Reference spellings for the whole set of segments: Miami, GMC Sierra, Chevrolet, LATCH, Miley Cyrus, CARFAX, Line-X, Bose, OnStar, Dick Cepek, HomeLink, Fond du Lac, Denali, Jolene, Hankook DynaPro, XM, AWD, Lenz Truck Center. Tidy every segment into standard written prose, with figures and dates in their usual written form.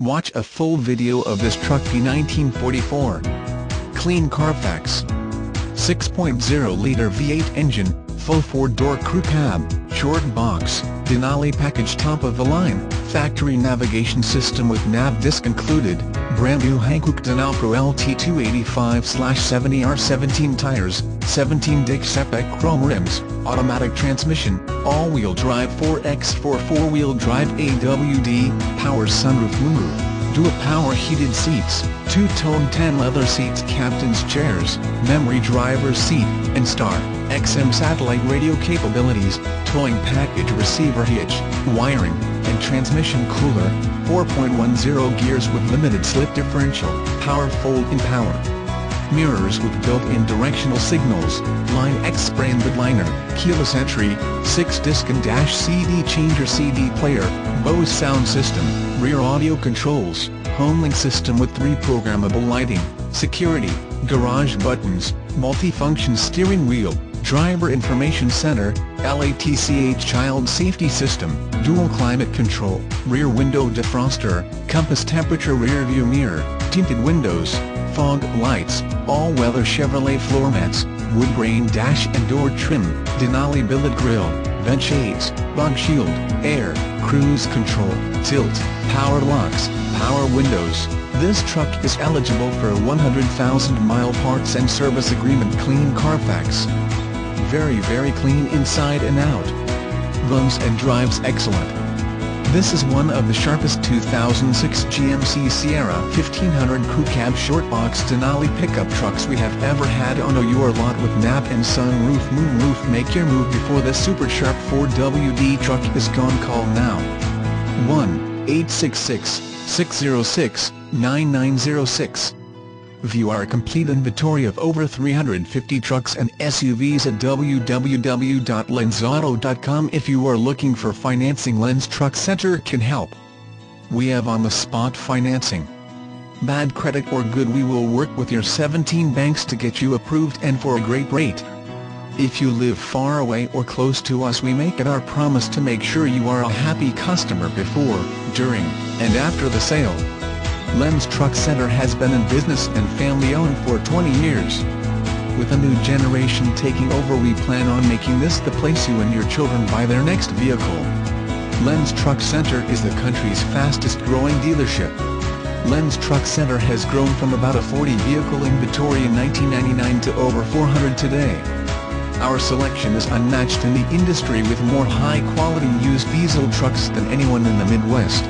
Watch a full video of this truck P1944. Clean Carfax. 6.0-liter V8 engine, faux four-door crew cab, short box, Denali package top of the line, factory navigation system with nav disc included, brand new Hankook DynaPro LT285/70R17 tires, 17 Dick Cepek chrome rims, automatic transmission, all-wheel drive 4x4 four-wheel drive AWD, power sunroof moonroof, dual power heated seats, two-tone tan leather seats, captain's chairs, memory driver's seat, OnStar, XM satellite radio capabilities, towing package receiver hitch, wiring, and transmission cooler, 4.10 gears with limited slip differential, power fold-in power. Mirrors with built-in directional signals, Line-X branded liner, keyless entry, 6-disc and dash CD changer CD player, Bose sound system, rear audio controls, HomeLink system with 3 programmable lighting, security, garage buttons, multifunction steering wheel, driver information center, LATCH child safety system, dual climate control, rear window defroster, compass temperature rear view mirror, tinted windows, fog lights, all-weather Chevrolet floor mats, wood grain dash and door trim, Denali billet grille, vent shades, bug shield, air, cruise control, tilt, power locks, power windows. This truck is eligible for a 100,000-mile parts and service agreement. Clean Carfax. Very clean inside and out. Runs and drives excellent. This is one of the sharpest 2006 GMC Sierra 1500 crew cab short box Denali pickup trucks we have ever had on your lot, with nap and sunroof moonroof. Make your move before this super sharp 4WD truck is gone. Call now. 1-866-606-9906. View our complete inventory of over 350 trucks and SUVs at www.lenzauto.com. If you are looking for financing, Lenz Truck Center can help. We have on-the-spot financing. Bad credit or good, we will work with your 17 banks to get you approved, and for a great rate. If you live far away or close to us, we make it our promise to make sure you are a happy customer before, during, and after the sale. Lenz Truck Center has been in business and family-owned for 20 years. With a new generation taking over, we plan on making this the place you and your children buy their next vehicle. Lenz Truck Center is the country's fastest-growing dealership. Lenz Truck Center has grown from about a 40-vehicle inventory in 1999 to over 400 today. Our selection is unmatched in the industry, with more high-quality used diesel trucks than anyone in the Midwest.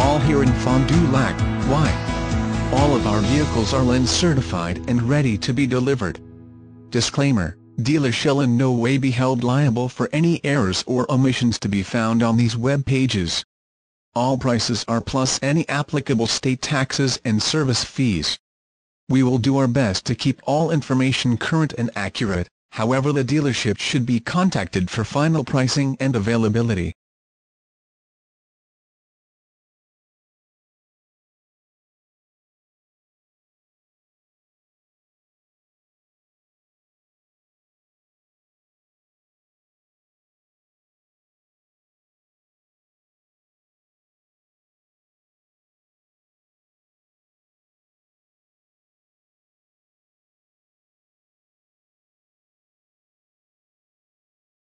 All here in Fond du Lac, Hawaii. All of our vehicles are Lenz certified and ready to be delivered. Disclaimer: dealers shall in no way be held liable for any errors or omissions to be found on these web pages. All prices are plus any applicable state taxes and service fees. We will do our best to keep all information current and accurate. However, the dealership should be contacted for final pricing and availability.